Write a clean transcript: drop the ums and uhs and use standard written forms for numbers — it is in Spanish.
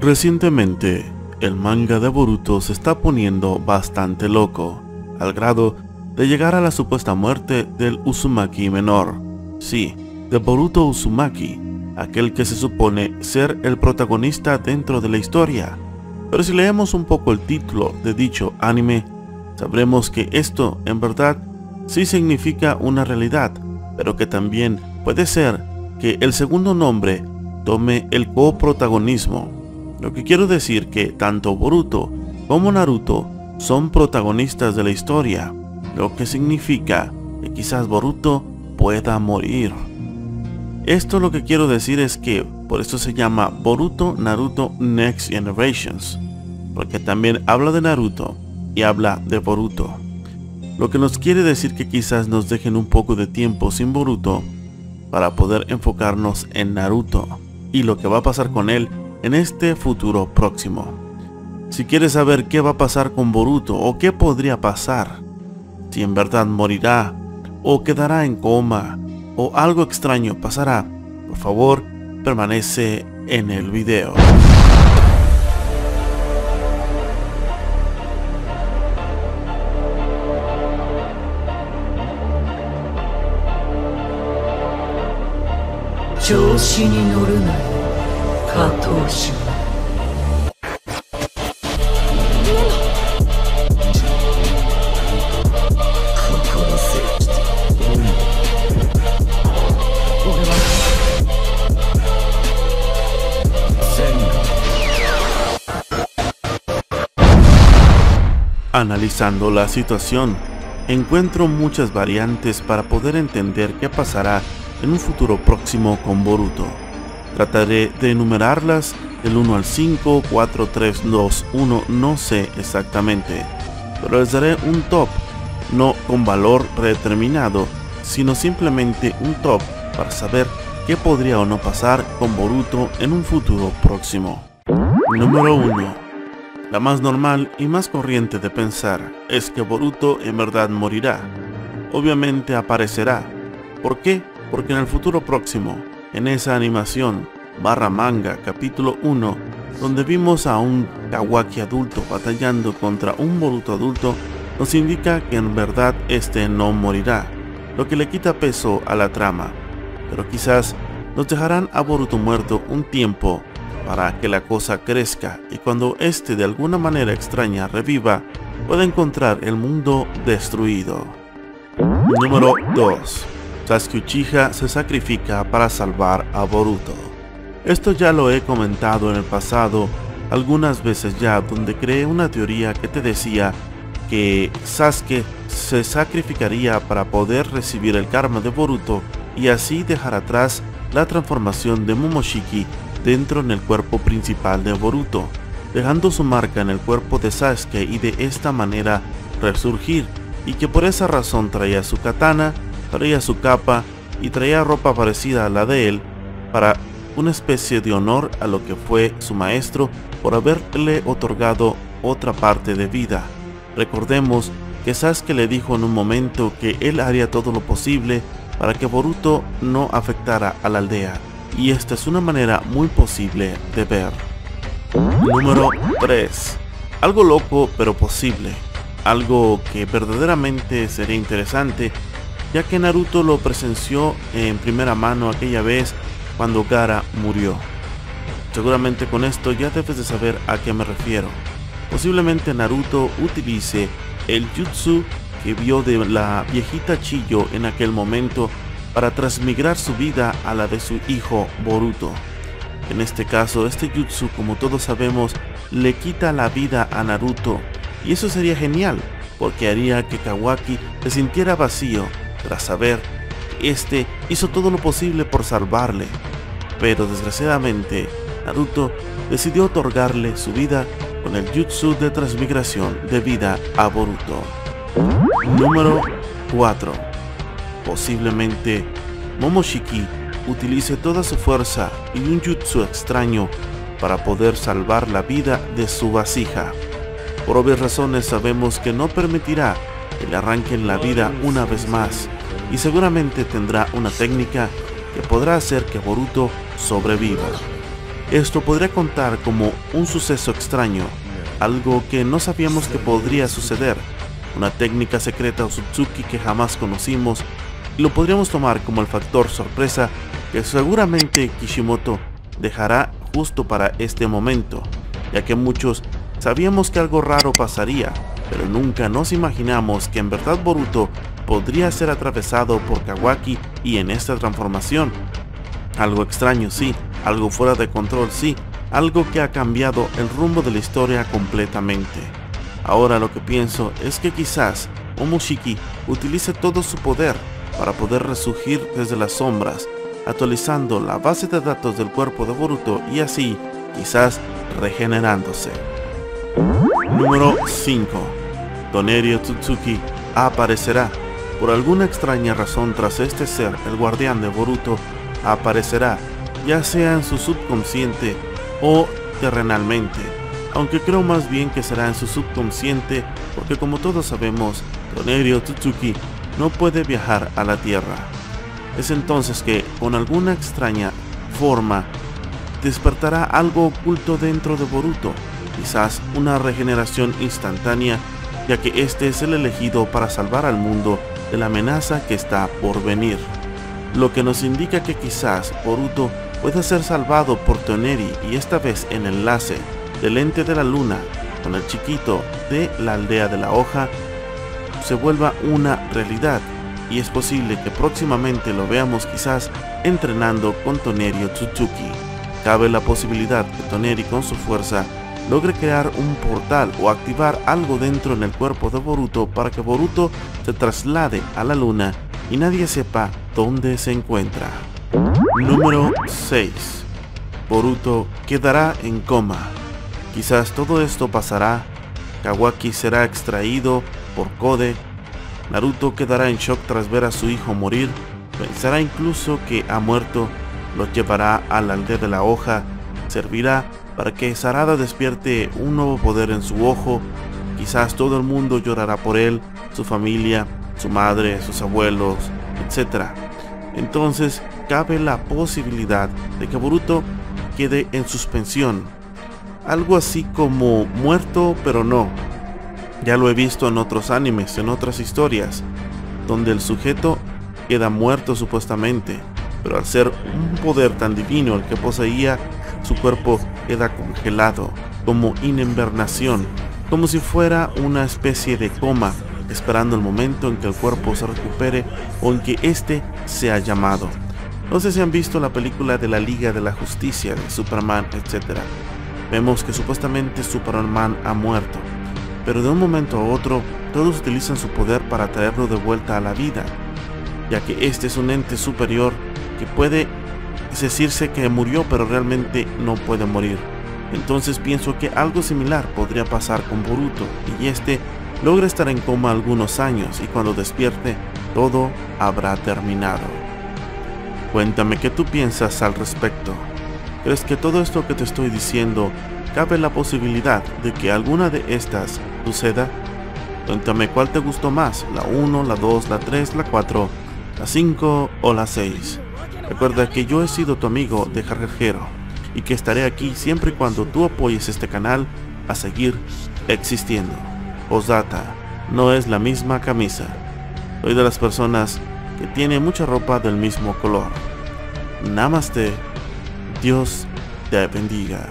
Recientemente, el manga de Boruto se está poniendo bastante loco, al grado de llegar a la supuesta muerte del Uzumaki menor. Sí, de Boruto Uzumaki, aquel que se supone ser el protagonista dentro de la historia. Pero si leemos un poco el título de dicho anime, sabremos que esto, en verdad, sí significa una realidad, pero que también puede ser que el segundo nombre tome el coprotagonismo. Lo que quiero decir que tanto Boruto como Naruto son protagonistas de la historia, lo que significa que quizás Boruto pueda morir. Esto lo que quiero decir es que por eso se llama Boruto Naruto Next Generations, porque también habla de Naruto y habla de Boruto, lo que nos quiere decir que quizás nos dejen un poco de tiempo sin Boruto para poder enfocarnos en Naruto y lo que va a pasar con él en este futuro próximo. Si quieres saber qué va a pasar con Boruto o qué podría pasar, si en verdad morirá o quedará en coma o algo extraño pasará, por favor permanece en el video. Analizando la situación, encuentro muchas variantes para poder entender qué pasará en un futuro próximo con Boruto. Trataré de enumerarlas del 1 al 5, 4, 3, 2, 1, no sé exactamente, pero les daré un top, no con valor predeterminado, sino simplemente un top para saber qué podría o no pasar con Boruto en un futuro próximo. Número 1. La más normal y más corriente de pensar es que Boruto en verdad morirá. Obviamente aparecerá. ¿Por qué? Porque en el futuro próximo, en esa animación barra manga capítulo 1, donde vimos a un Kawaki adulto batallando contra un Boruto adulto, nos indica que en verdad este no morirá, lo que le quita peso a la trama. Pero quizás nos dejarán a Boruto muerto un tiempo para que la cosa crezca, y cuando este de alguna manera extraña reviva, pueda encontrar el mundo destruido. Número 2. Sasuke Uchiha se sacrifica para salvar a Boruto. Esto ya lo he comentado en el pasado algunas veces ya, donde creé una teoría que te decía que Sasuke se sacrificaría para poder recibir el karma de Boruto y así dejar atrás la transformación de Momoshiki dentro en el cuerpo principal de Boruto, dejando su marca en el cuerpo de Sasuke y de esta manera resurgir, y que por esa razón traía su katana, traía su capa y traía ropa parecida a la de él, para una especie de honor a lo que fue su maestro por haberle otorgado otra parte de vida. Recordemos que Sasuke le dijo en un momento que él haría todo lo posible para que Boruto no afectara a la aldea, y esta es una manera muy posible de ver. Número 3. Algo loco pero posible. Algo que verdaderamente sería interesante, ya que Naruto lo presenció en primera mano aquella vez cuando Gaara murió. Seguramente con esto ya debes de saber a qué me refiero. Posiblemente Naruto utilice el jutsu que vio de la viejita Chiyo en aquel momento para transmigrar su vida a la de su hijo Boruto. En este caso, este jutsu, como todos sabemos, le quita la vida a Naruto, y eso sería genial, porque haría que Kawaki se sintiera vacío tras saber que este hizo todo lo posible por salvarle, pero desgraciadamente Naruto decidió otorgarle su vida con el jutsu de transmigración de vida a Boruto. Número 4. Posiblemente Momoshiki utilice toda su fuerza y un jutsu extraño para poder salvar la vida de su vasija. Por obvias razones sabemos que no permitirá que le arranquen la vida una vez más, y seguramente tendrá una técnica que podrá hacer que Boruto sobreviva. Esto podría contar como un suceso extraño, algo que no sabíamos que podría suceder, una técnica secreta Otsutsuki que jamás conocimos, y lo podríamos tomar como el factor sorpresa que seguramente Kishimoto dejará justo para este momento, ya que muchos sabíamos que algo raro pasaría, pero nunca nos imaginamos que en verdad Boruto podría ser atravesado por Kawaki y en esta transformación. Algo extraño sí, algo fuera de control sí, algo que ha cambiado el rumbo de la historia completamente. Ahora lo que pienso es que quizás Momoshiki utilice todo su poder para poder resurgir desde las sombras, actualizando la base de datos del cuerpo de Boruto y así, quizás regenerándose. Número 5. Toneri Otsutsuki aparecerá. Por alguna extraña razón, tras este ser, el guardián de Boruto aparecerá, ya sea en su subconsciente o terrenalmente, aunque creo más bien que será en su subconsciente, porque como todos sabemos, Toneri Otsutsuki no puede viajar a la Tierra. Es entonces que, con alguna extraña forma, despertará algo oculto dentro de Boruto, quizás una regeneración instantánea, ya que este es el elegido para salvar al mundo de la amenaza que está por venir. Lo que nos indica que quizás Boruto pueda ser salvado por Toneri, y esta vez en enlace del ente de la luna con el chiquito de la aldea de la hoja, se vuelva una realidad, y es posible que próximamente lo veamos quizás entrenando con Toneri Otsutsuki. Cabe la posibilidad que Toneri con su fuerza logre crear un portal o activar algo dentro en el cuerpo de Boruto para que Boruto se traslade a la luna y nadie sepa dónde se encuentra. Número 6. Boruto quedará en coma. Quizás todo esto pasará, Kawaki será extraído por Kode, Naruto quedará en shock tras ver a su hijo morir, pensará incluso que ha muerto, lo llevará a la aldea de la hoja, servirá para que Sarada despierte un nuevo poder en su ojo, quizás todo el mundo llorará por él, su familia, su madre, sus abuelos, etc. Entonces cabe la posibilidad de que Boruto quede en suspensión, algo así como muerto pero no. Ya lo he visto en otros animes, en otras historias, donde el sujeto queda muerto supuestamente, pero al ser un poder tan divino el que poseía, su cuerpo queda congelado, como inhibernación, como si fuera una especie de coma, esperando el momento en que el cuerpo se recupere o en que éste sea llamado. No sé si han visto la película de la Liga de la Justicia, de Superman, etc. Vemos que supuestamente Superman ha muerto, pero de un momento a otro todos utilizan su poder para traerlo de vuelta a la vida, ya que este es un ente superior que puede decirse que murió pero realmente no puede morir. Entonces pienso que algo similar podría pasar con Boruto, y este logra estar en coma algunos años, y cuando despierte todo habrá terminado. Cuéntame qué tú piensas al respecto. ¿Crees que todo esto que te estoy diciendo cabe la posibilidad de que alguna de estas suceda? Cuéntame cuál te gustó más, la 1, la 2, la 3, la 4, la 5 o la 6. Recuerda que yo he sido tu amigo de Jarjero y que estaré aquí siempre y cuando tú apoyes este canal a seguir existiendo. Postdata, no es la misma camisa. Soy de las personas que tiene mucha ropa del mismo color. Namaste, Dios te bendiga.